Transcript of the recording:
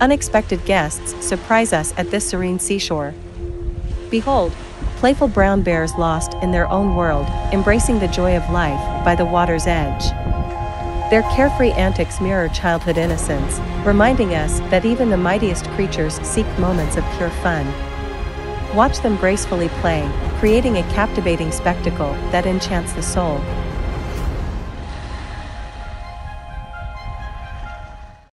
Unexpected guests surprise us at this serene seashore. Behold, playful brown bears lost in their own world, embracing the joy of life by the water's edge. Their carefree antics mirror childhood innocence, reminding us that even the mightiest creatures seek moments of pure fun. Watch them gracefully play, creating a captivating spectacle that enchants the soul.